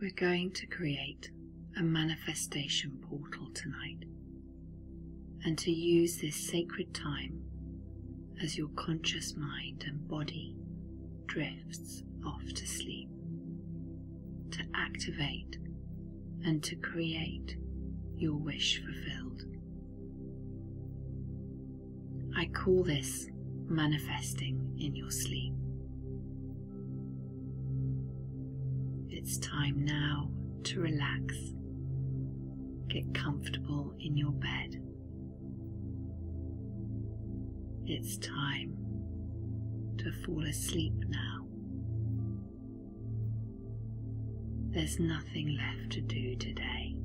We're going to create a manifestation portal tonight, and to use this sacred time as your conscious mind and body drifts off to sleep, to activate and to create your wish fulfilled. I call this manifesting in your sleep. It's time now to relax. Get comfortable in your bed. It's time to fall asleep now. There's nothing left to do today.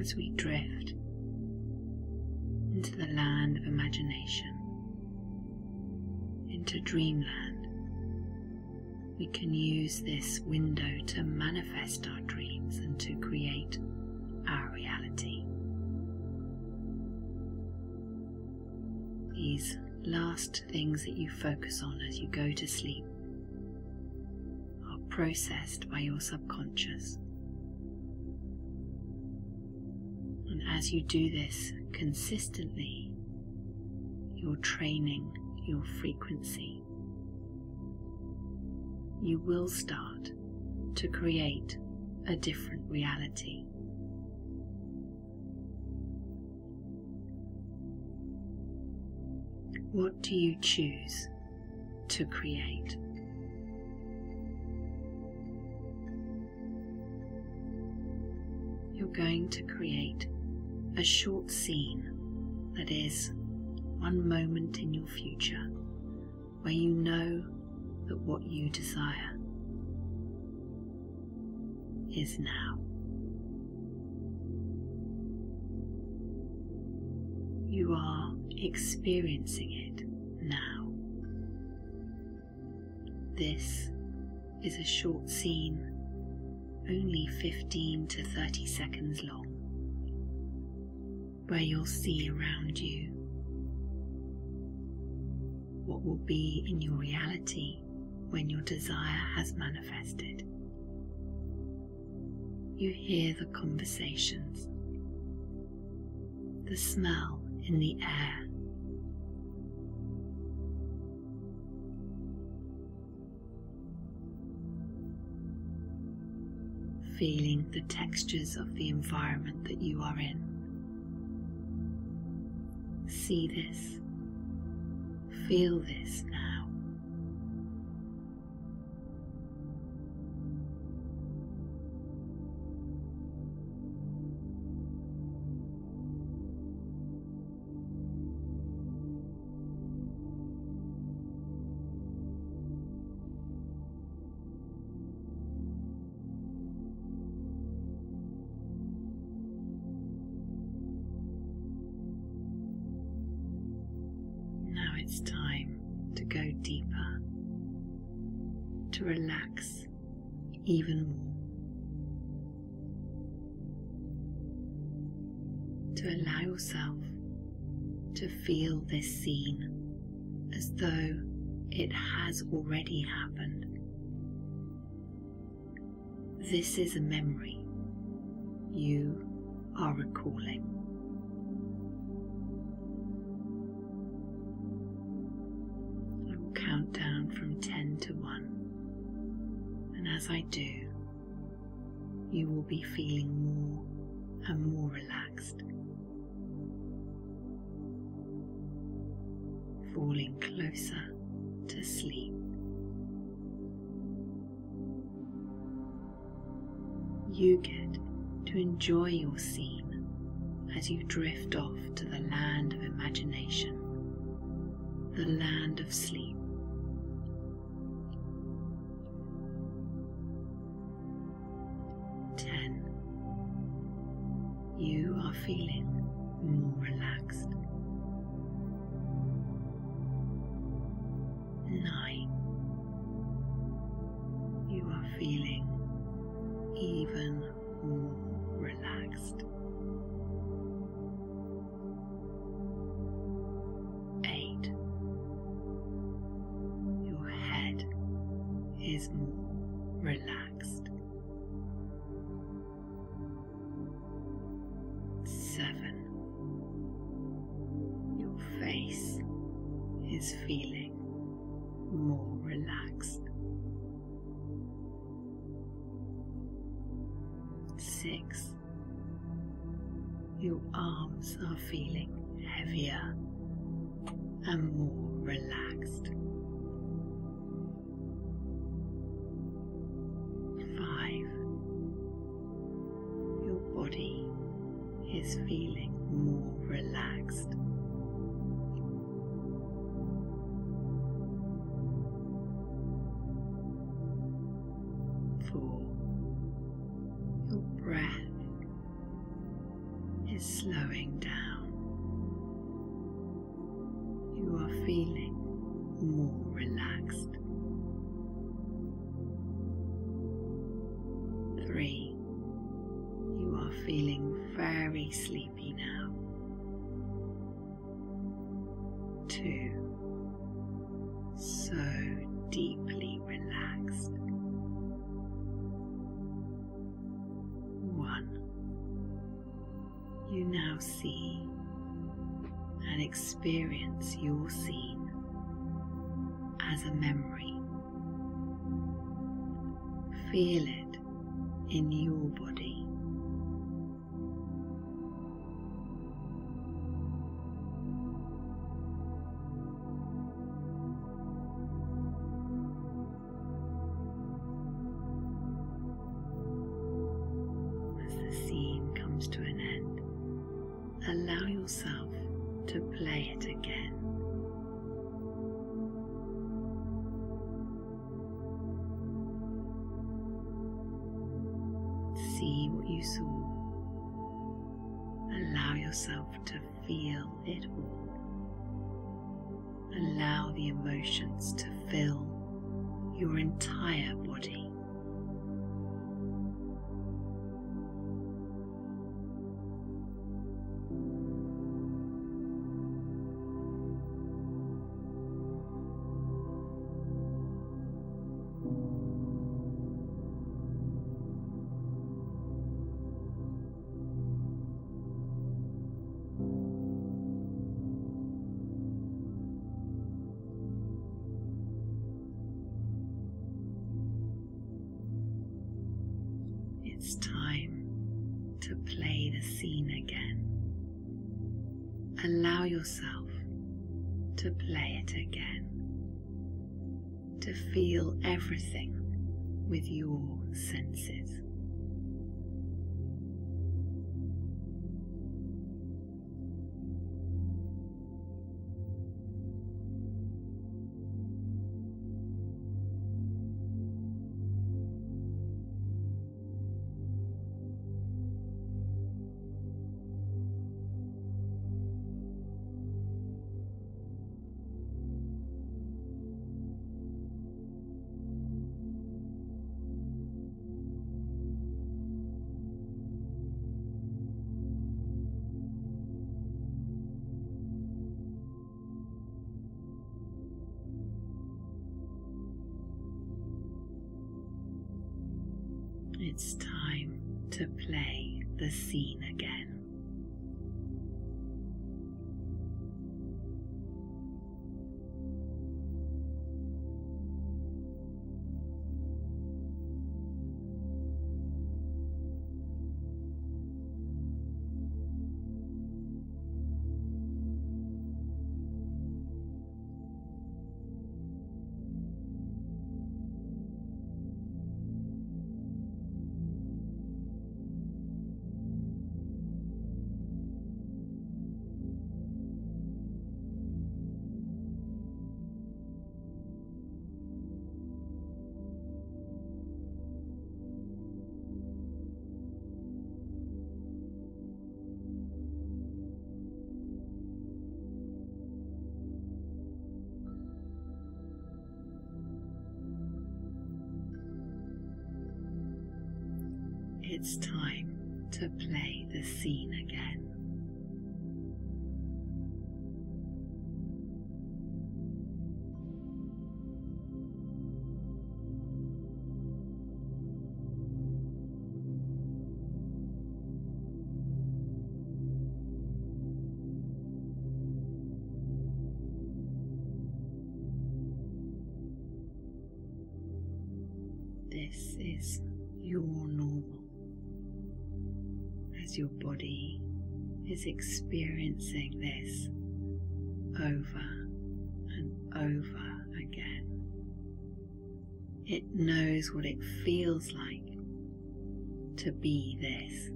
As we drift into the land of imagination, into dreamland, we can use this window to manifest our dreams and to create our reality. These last things that you focus on as you go to sleep are processed by your subconscious. And as you do this consistently, you're training your frequency. You will start to create a different reality. What do you choose to create? You're going to create a short scene that is one moment in your future where you know that what you desire is now. You are experiencing it now. This is a short scene, only 15 to 30 seconds long, where you'll see around you what will be in your reality when your desire has manifested. You hear the conversations, the smell in the air, feeling the textures of the environment that you are in. See this, feel this now. It's time to go deeper, to relax even more, to allow yourself to feel this scene as though it has already happened. This is a memory you are recalling. Count down from 10 to 1, and as I do, you will be feeling more and more relaxed, falling closer to sleep. You get to enjoy your scene as you drift off to the land of imagination, the land of sleep. You are feeling more relaxed. 9. You are feeling even more relaxed. 8. is more relaxed. 7. Your face is feeling more relaxed. 6. Your arms are feeling heavier and more relaxed. 5. Your body is feeling more relaxed. 4. Your breath is slowing down. You are feeling more relaxed. 3. You are feeling very sleepy now. 2. So deeply relaxed. 1. You now see and experience your scene as a memory. Feel it in your body. 3. It's time to play the scene again. It's time to play the scene again. This is your normal, as your body is experiencing this over and over again. It knows what it feels like to be this.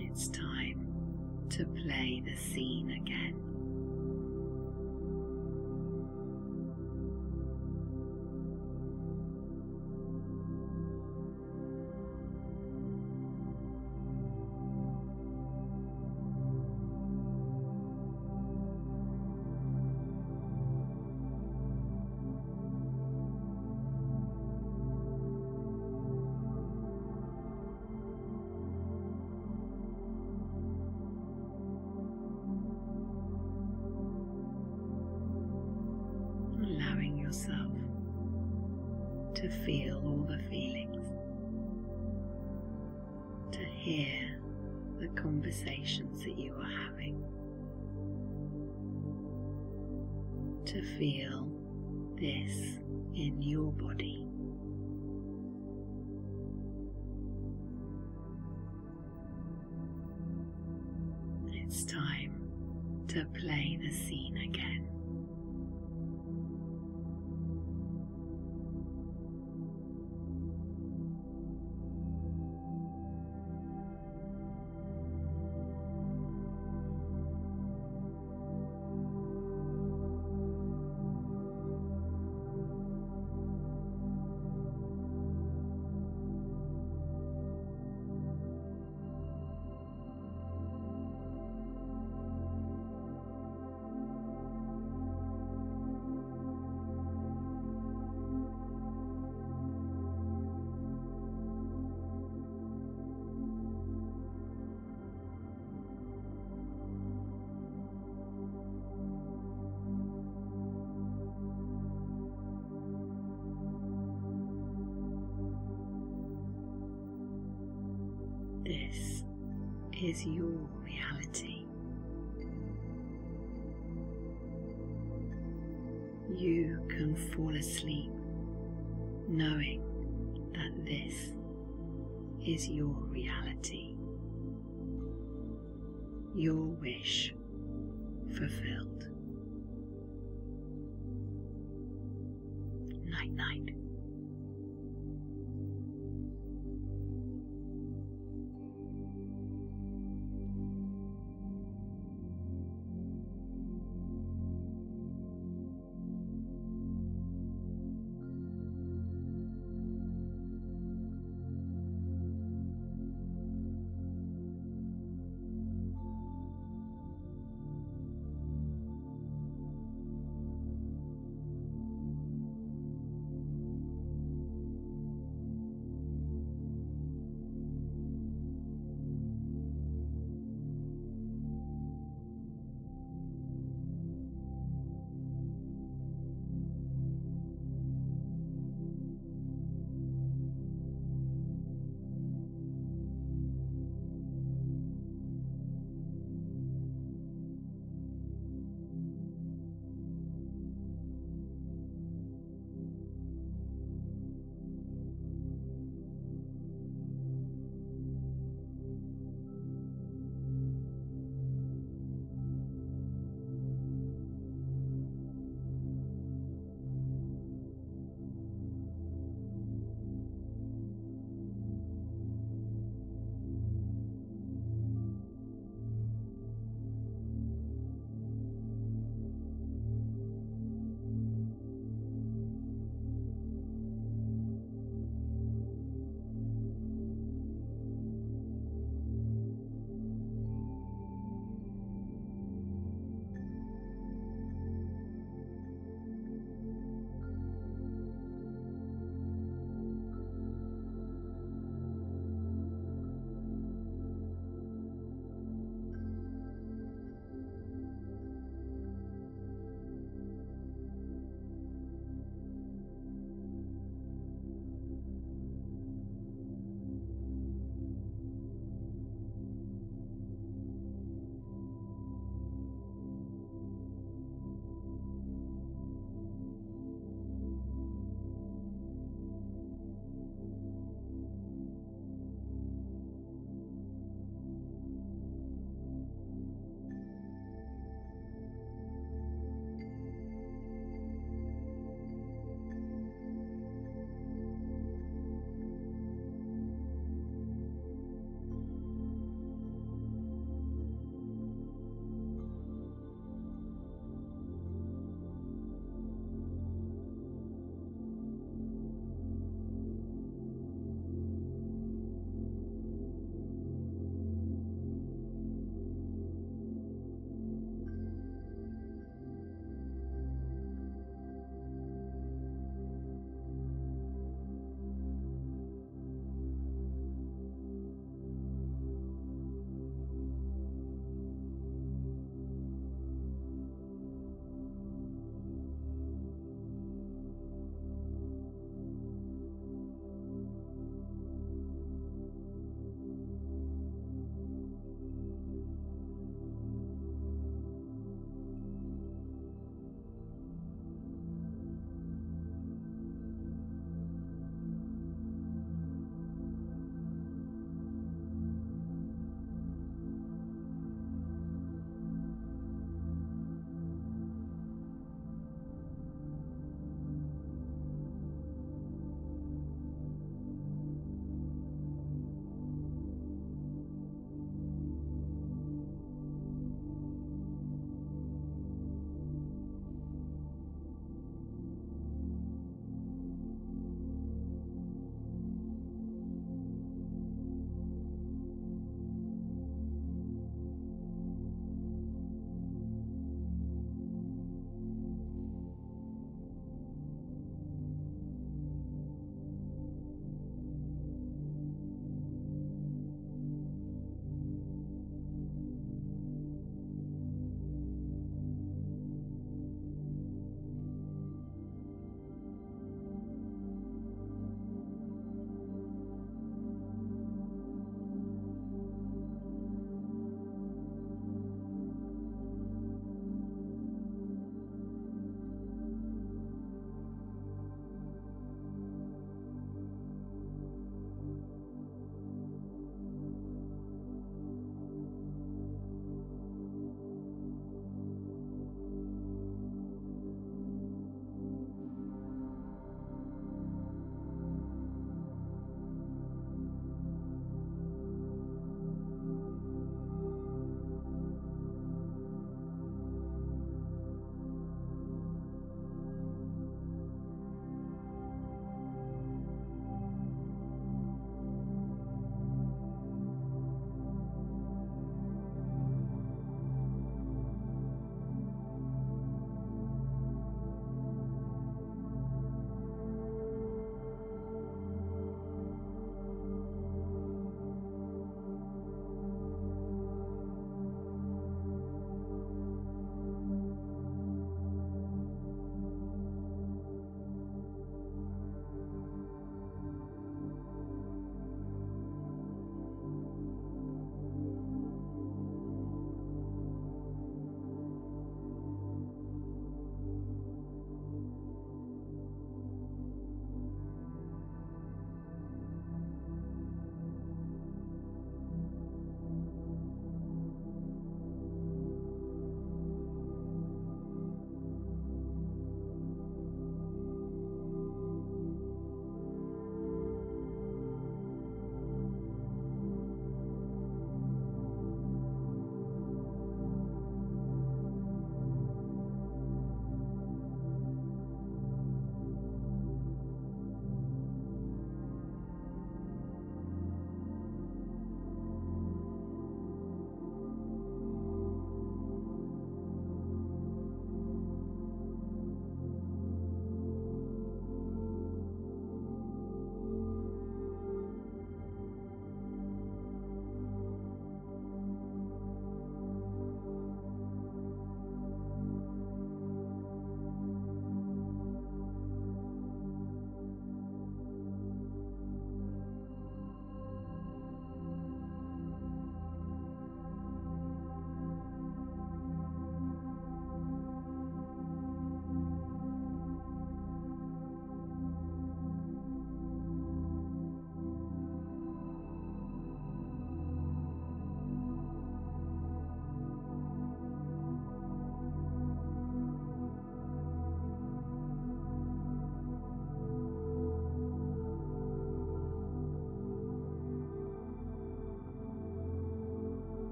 It's time to play the scene again. Yourself to feel all the feelings, to hear the conversations that you are having, to feel this in your body. It's time to play the scene again. This is your reality. You can fall asleep knowing that this is your reality. Your wish fulfilled. Night-night.